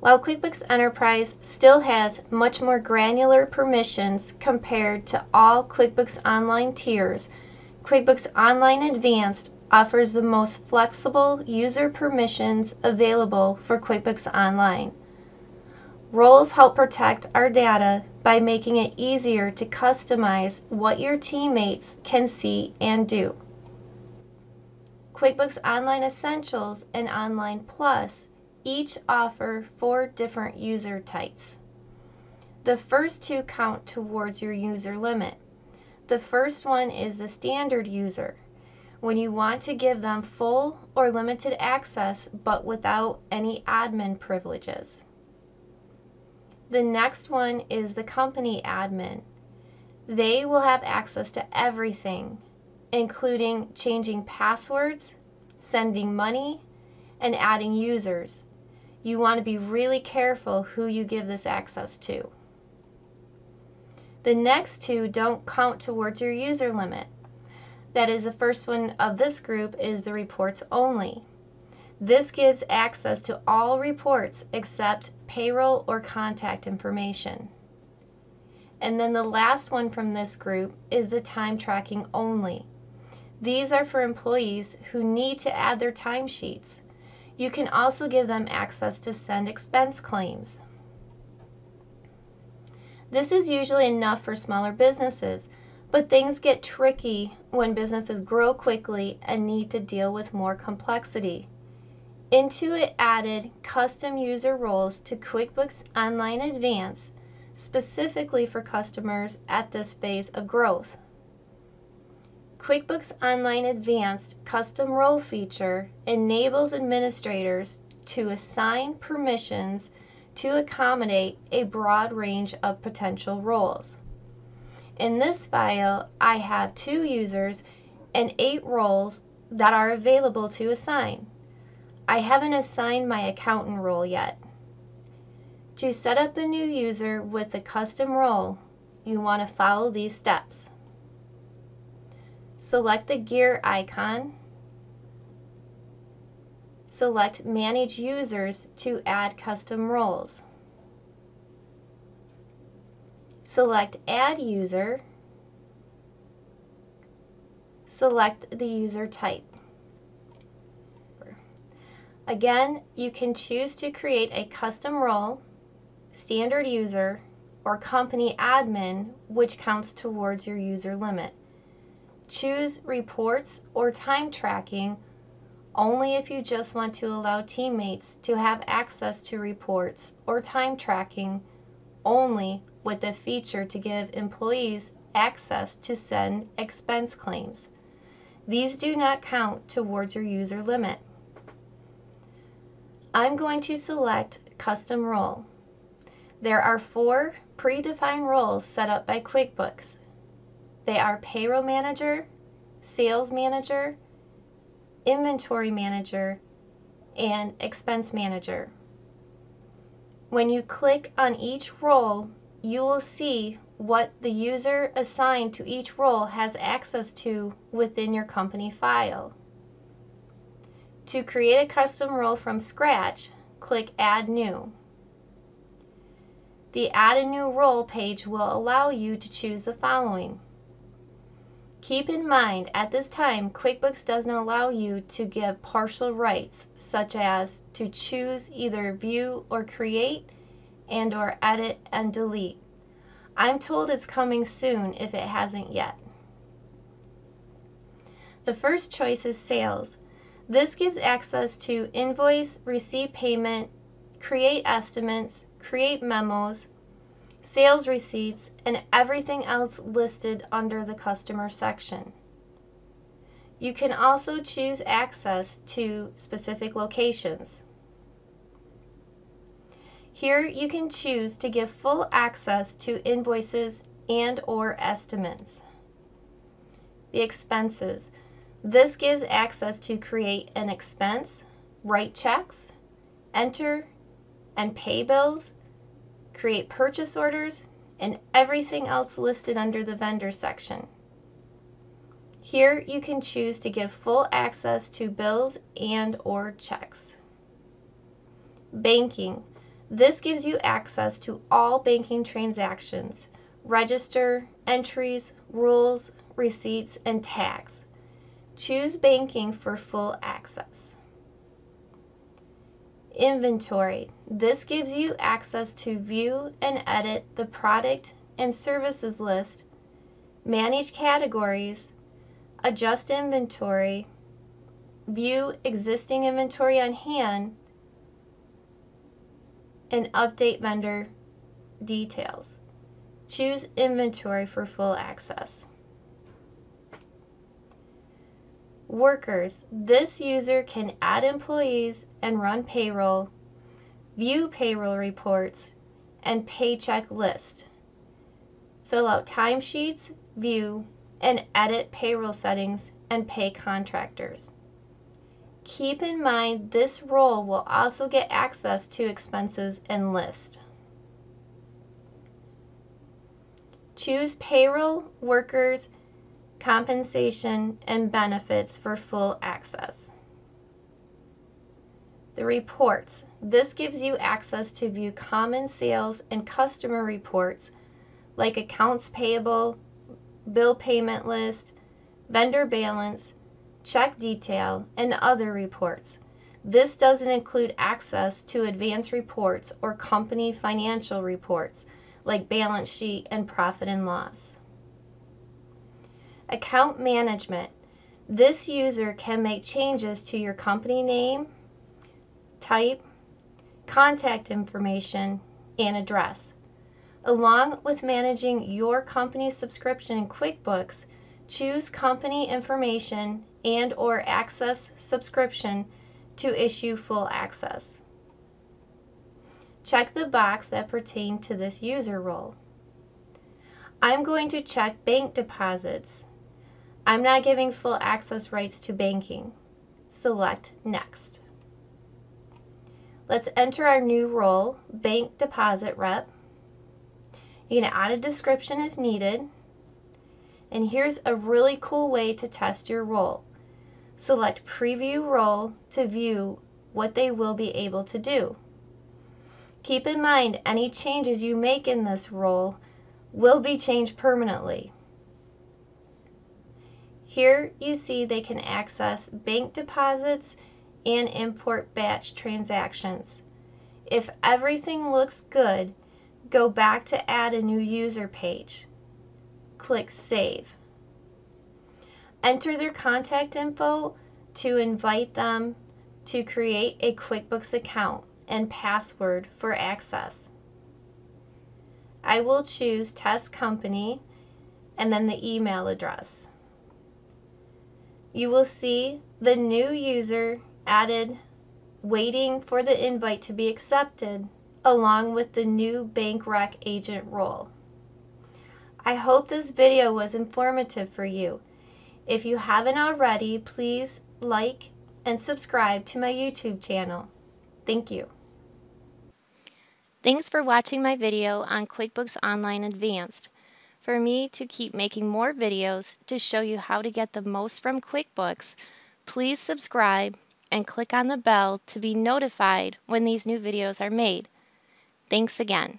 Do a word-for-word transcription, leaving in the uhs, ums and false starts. While QuickBooks Enterprise still has much more granular permissions compared to all QuickBooks Online tiers, QuickBooks Online Advanced offers the most flexible user permissions available for QuickBooks Online. Roles help protect our data by making it easier to customize what your teammates can see and do. QuickBooks Online Essentials and Online Plus each offer four different user types. The first two count towards your user limit. The first one is the standard user, when you want to give them full or limited access but without any admin privileges. The next one is the company admin. They will have access to everything, including changing passwords, sending money, and adding users. You want to be really careful who you give this access to. The next two don't count towards your user limit. That is, the first one of this group is the reports only. This gives access to all reports except payroll or contact information. And then the last one from this group is the time tracking only. These are for employees who need to add their timesheets. You can also give them access to send expense claims. This is usually enough for smaller businesses, but things get tricky when businesses grow quickly and need to deal with more complexity. Intuit added custom user roles to QuickBooks Online Advanced specifically for customers at this phase of growth. QuickBooks Online Advanced custom role feature enables administrators to assign permissions to accommodate a broad range of potential roles. In this file, I have two users and eight roles that are available to assign. I haven't assigned my accountant role yet. To set up a new user with a custom role, you want to follow these steps. Select the gear icon. Select Manage Users to add custom roles. Select Add User. Select the user type. Again, you can choose to create a custom role, standard user, or company admin, which counts towards your user limit. Choose reports or time tracking only if you just want to allow teammates to have access to reports or time tracking only, with the feature to give employees access to send expense claims. These do not count towards your user limit. I'm going to select Custom Role. There are four predefined roles set up by QuickBooks. They are Payroll Manager, Sales Manager, Inventory Manager, and Expense Manager. When you click on each role, you will see what the user assigned to each role has access to within your company file. To create a custom role from scratch, click Add New. The Add a New Role page will allow you to choose the following. Keep in mind, at this time, QuickBooks doesn't allow you to give partial rights, such as to choose either view or create, and or edit and delete. I'm told it's coming soon if it hasn't yet. The first choice is Sales. This gives access to invoice, receive payment, create estimates, create memos, sales receipts, and everything else listed under the customer section. You can also choose access to specific locations. Here you can choose to give full access to invoices and or estimates. The expenses. This gives access to create an expense, write checks, enter and pay bills, create purchase orders, and everything else listed under the vendor section. Here you can choose to give full access to bills and or checks. Banking. This gives you access to all banking transactions, register, entries, rules, receipts, and tags. Choose banking for full access. Inventory. This gives you access to view and edit the product and services list, manage categories, adjust inventory, view existing inventory on hand, and update vendor details. Choose inventory for full access. Workers. This user can add employees and run payroll, view payroll reports, and paycheck list. Fill out timesheets, view, and edit payroll settings and pay contractors. Keep in mind this role will also get access to expenses and list. Choose payroll, workers, compensation, and benefits for full access. The reports. This gives you access to view common sales and customer reports like accounts payable, bill payment list, vendor balance, check detail, and other reports. This doesn't include access to advanced reports or company financial reports like balance sheet and profit and loss. Account management. This user can make changes to your company name, type, contact information, and address. Along with managing your company's subscription in QuickBooks, choose company information and or access subscription to issue full access. Check the box that pertain to this user role. I'm going to check bank deposits. I'm not giving full access rights to banking. Select Next. Let's enter our new role, Bank Deposit Rep. You can add a description if needed. And here's a really cool way to test your role. Select Preview Role to view what they will be able to do. Keep in mind any changes you make in this role will be changed permanently. Here you see they can access bank deposits and import batch transactions. If everything looks good, go back to add a new user page. Click Save. Enter their contact info to invite them to create a QuickBooks account and password for access. I will choose Test Company and then the email address. You will see the new user added waiting for the invite to be accepted along with the new bank rec agent role. I hope this video was informative for you. If you haven't already, please like and subscribe to my YouTube channel. Thank you. Thanks for watching my video on QuickBooks Online Advanced. For me to keep making more videos to show you how to get the most from QuickBooks, please subscribe and click on the bell to be notified when these new videos are made. Thanks again.